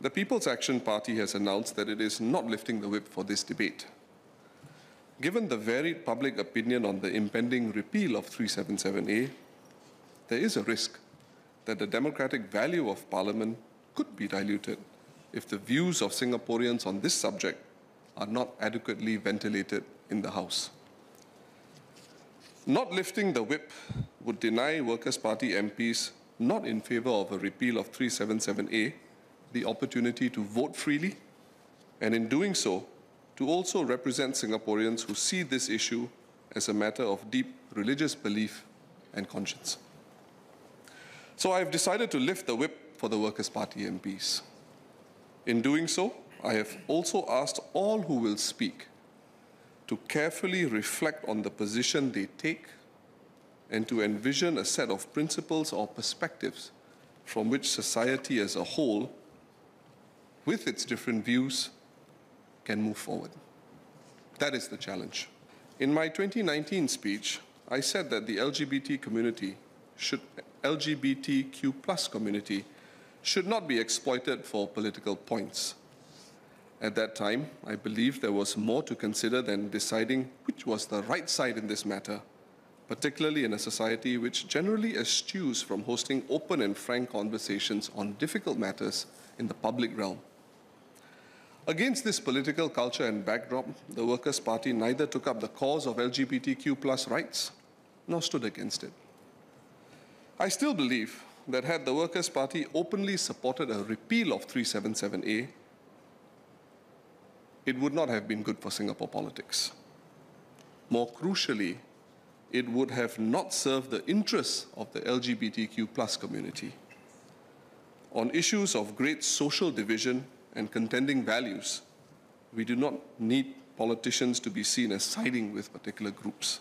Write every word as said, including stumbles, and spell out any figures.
The People's Action Party has announced that it is not lifting the whip for this debate. Given the varied public opinion on the impending repeal of three seventy-seven A, there is a risk that the democratic value of Parliament could be diluted if the views of Singaporeans on this subject are not adequately ventilated in the House. Not lifting the whip would deny Workers' Party M Ps not in favour of a repeal of three seventy-seven A the opportunity to vote freely, and in doing so, to also represent Singaporeans who see this issue as a matter of deep religious belief and conscience. So I have decided to lift the whip for the Workers' Party M Ps. In doing so, I have also asked all who will speak to carefully reflect on the position they take and to envision a set of principles or perspectives from which society as a whole, with its different views, can move forward. That is the challenge. In my twenty nineteen speech, I said that the L G B T community should, L G B T Q plus community should not be exploited for political points. At that time, I believed there was more to consider than deciding which was the right side in this matter, particularly in a society which generally eschews from hosting open and frank conversations on difficult matters in the public realm. Against this political culture and backdrop, the Workers' Party neither took up the cause of L G B T Q plus rights nor stood against it. I still believe that had the Workers' Party openly supported a repeal of three seventy-seven A, it would not have been good for Singapore politics. More crucially, it would have not served the interests of the L G B T Q plus community. On issues of great social division and contending values, we do not need politicians to be seen as siding with particular groups.